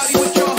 Pinchana,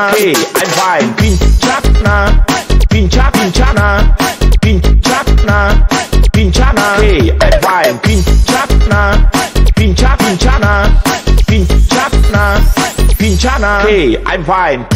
hey, I'm fine. Pinchana, Pinchana, Pinchana, Pinchana, hey, I'm fine. Pinchana, Pinchana, Pinchana, Pinchana, hey, I'm fine.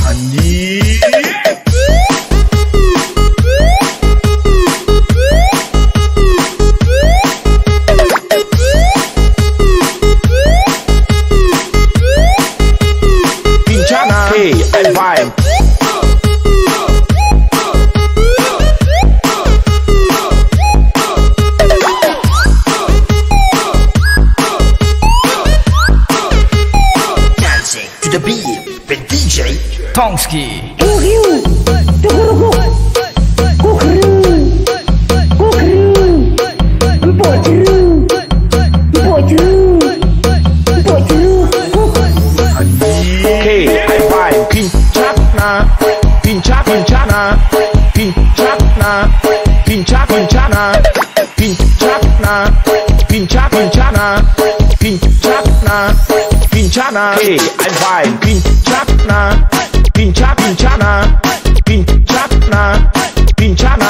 Tonsky. Pinchana, hey, I'm fine. Pinchana, Pinchana, Pinchana, Pinchana, hey, I'm fine. Pinchana, Pinchana, Pinchana, Pinchana,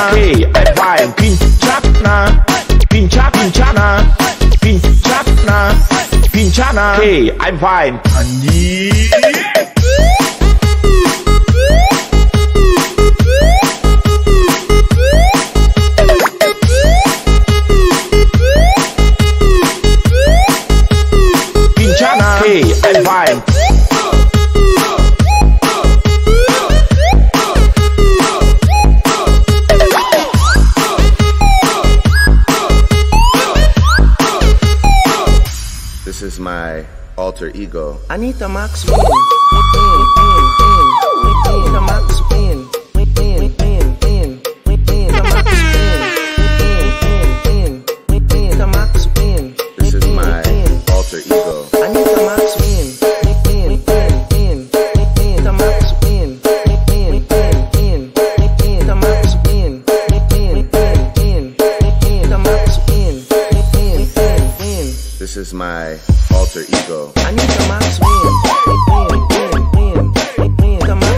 hey, I'm fine. This is my alter ego, Anita Maxwell. Anita Maxwell. Anita Maxwell. This is my alter ego. Anita Maxwell. Anita Maxwell. Come on.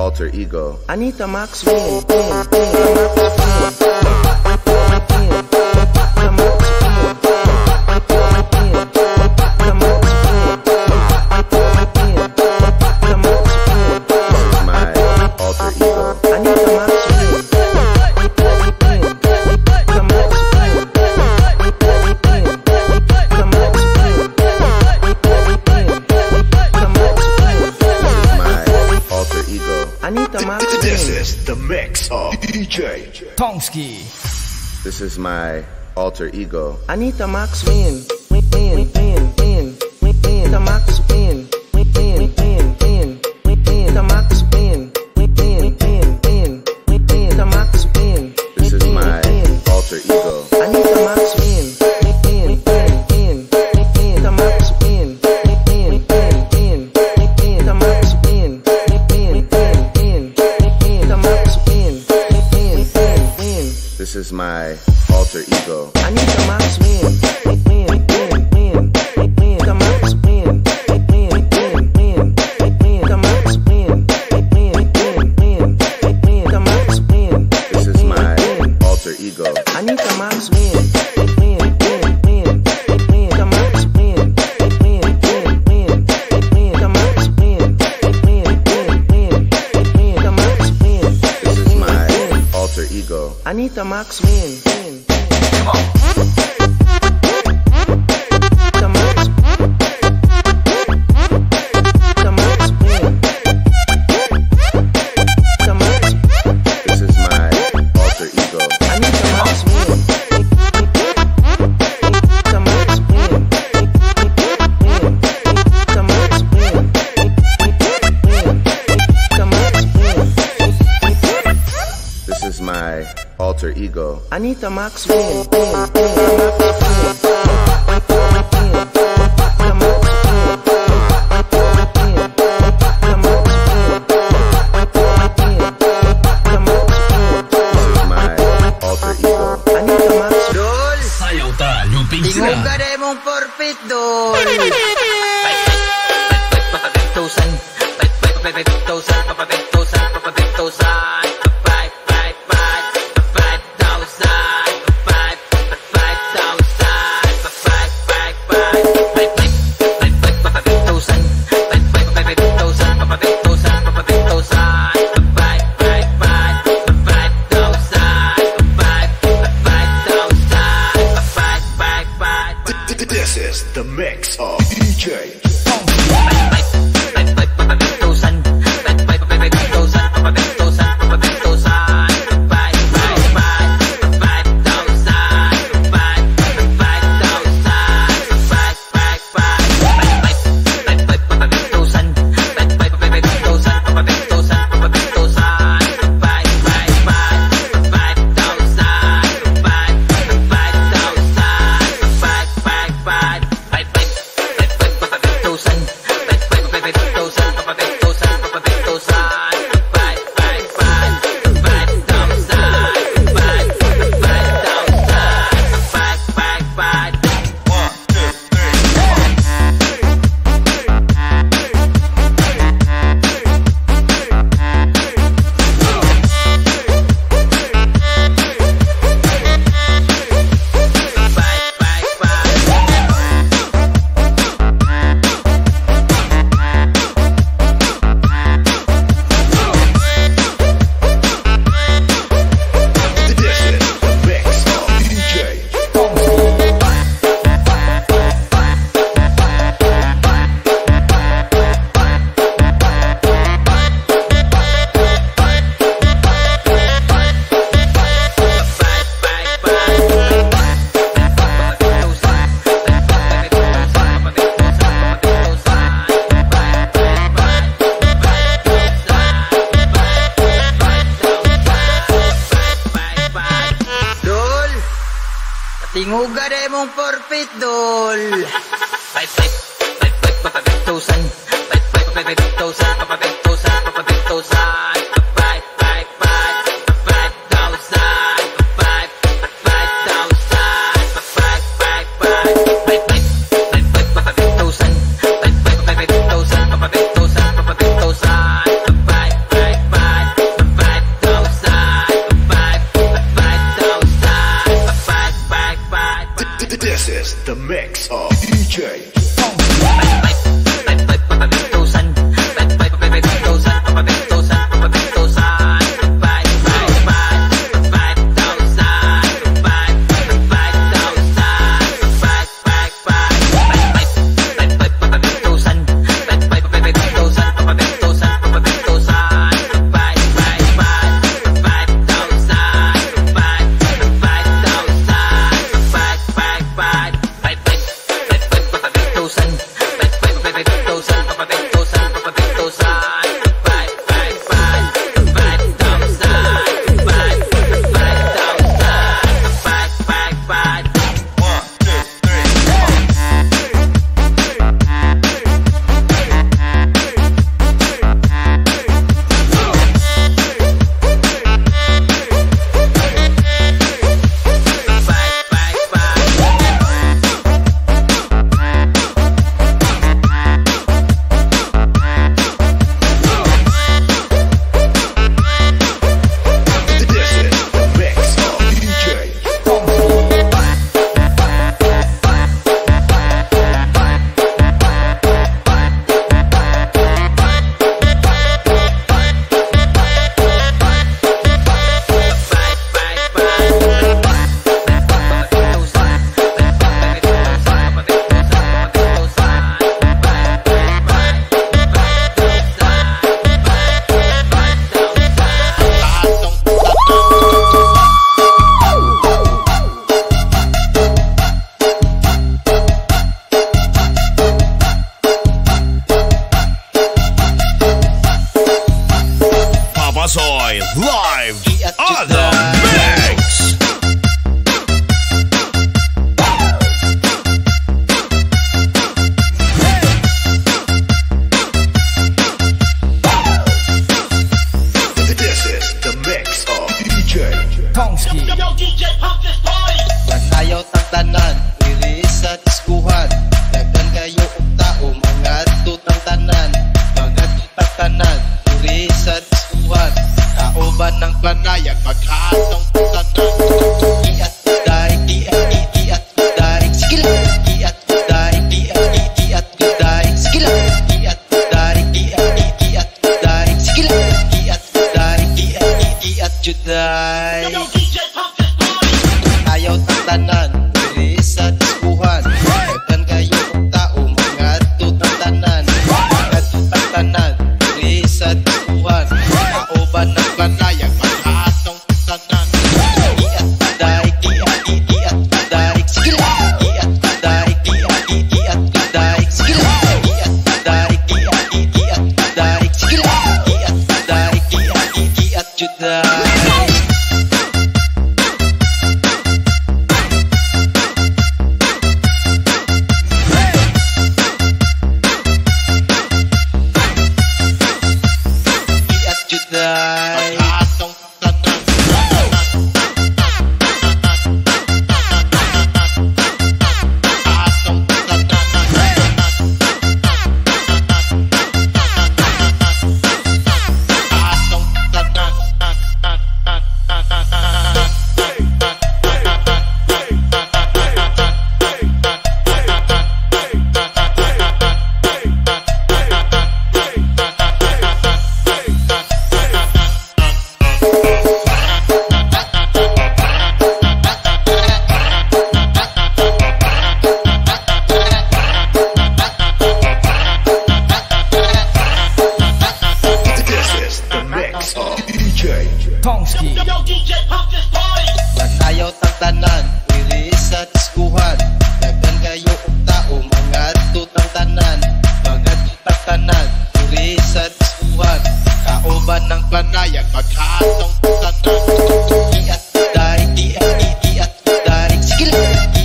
Alter ego. Anita Maxwell. DJ Tonsky. This is my alter ego. Anita Maxwell. This is my alter ego. Anita Maxwell. This is my alter ego. Anita Maxwell. This is my alter ego. Anita Maxwell. Anita Maxwell. Come on. My alter ego. Anita Maxwell. Tinguga de mong forfeit doll. 5,000. 5,000. The mix of DJ Magkatong tanan. Iat, darik, iat, darik, sige lang.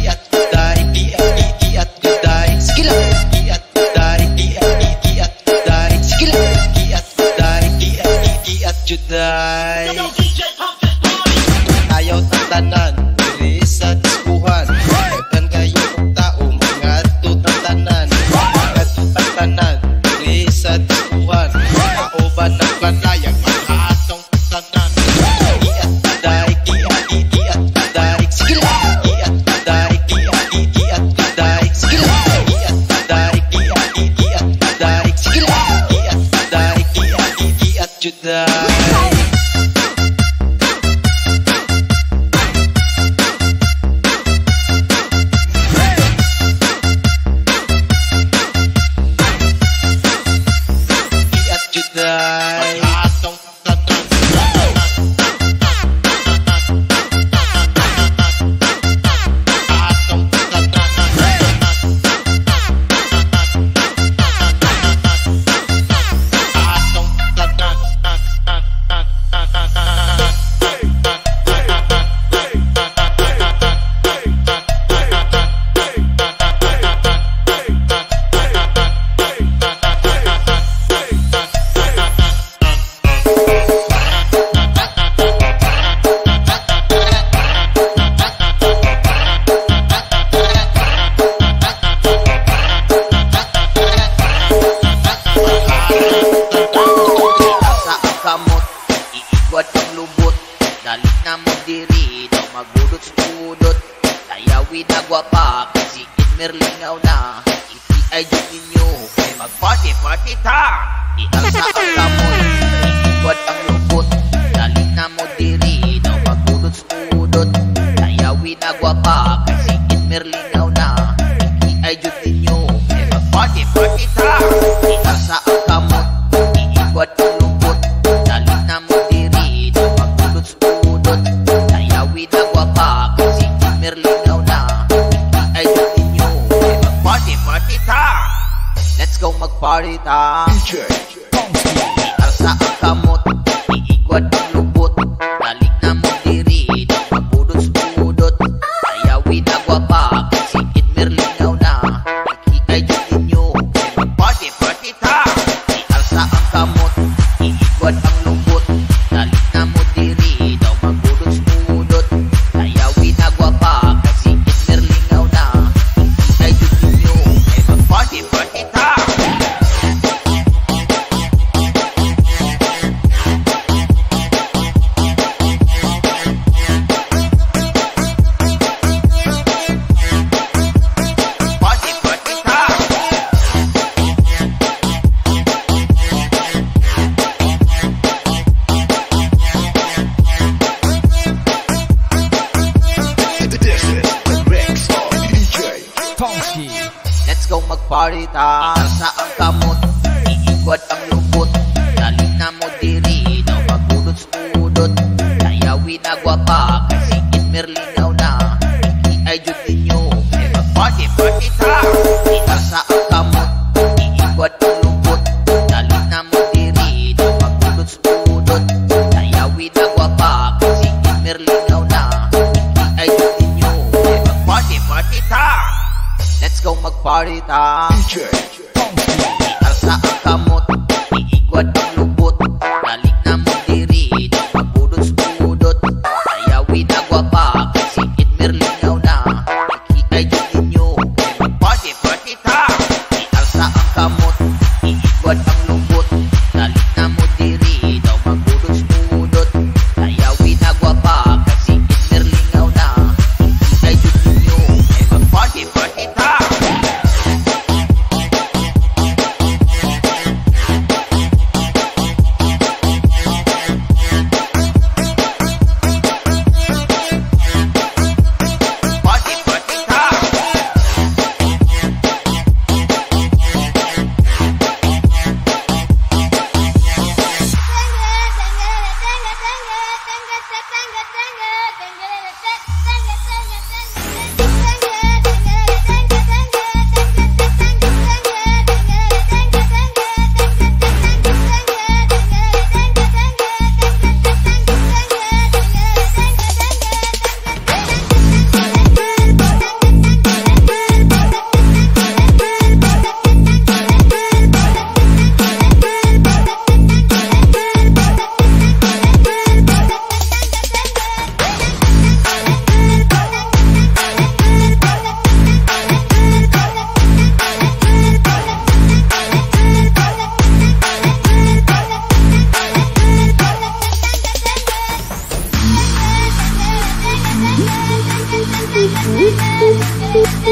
Juday ayaw tatanan, bilis sa dispuhan. Pagkan kayo ng tao, mga tutatanan. Pagkat tatanan, bilis sa dispuhan. Tao ba ng planayang makaatong tatanan? Iat tadaik, iat tadaik, sige lang. Iat tadaik, iat tadaik, sige lang. Iat tadaik, iat tadaik, sige lang. Iat tadaik, iat juday.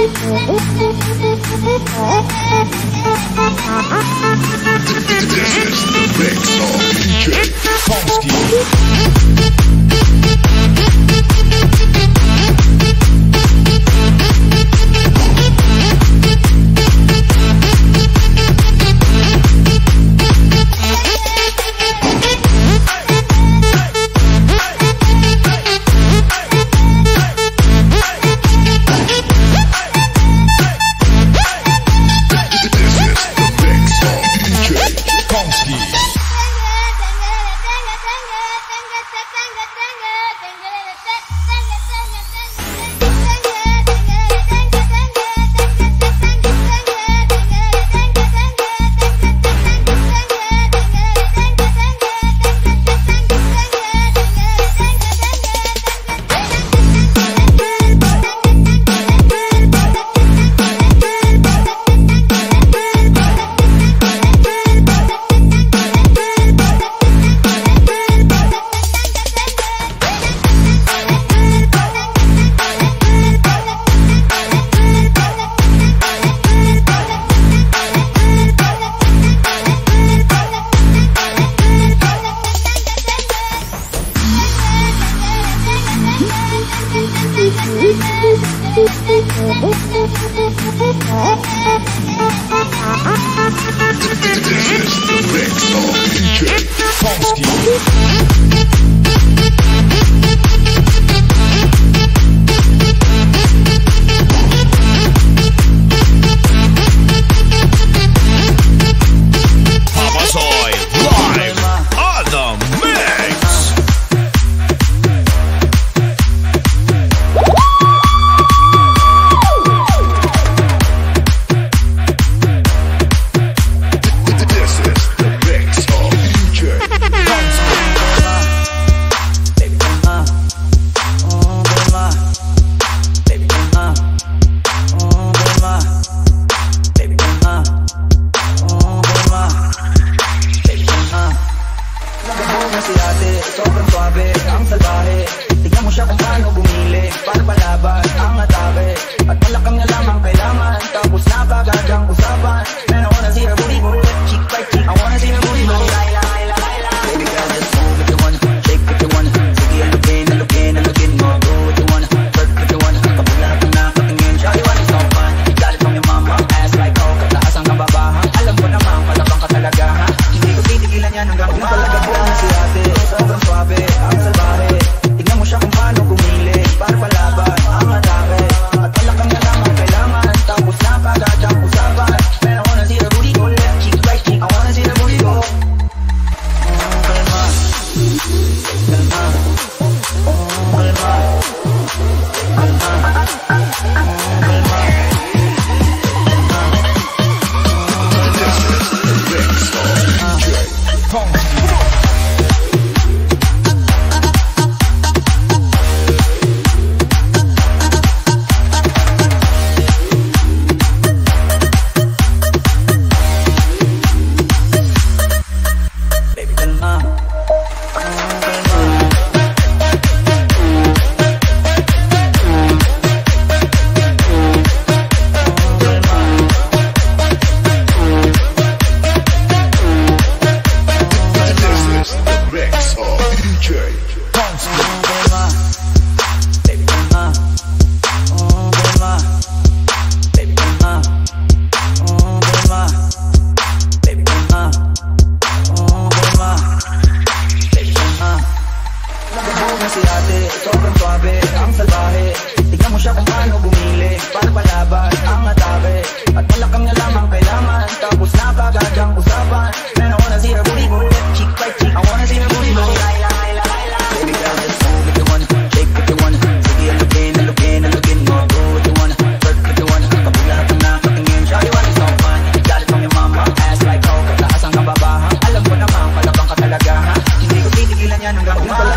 Hanggang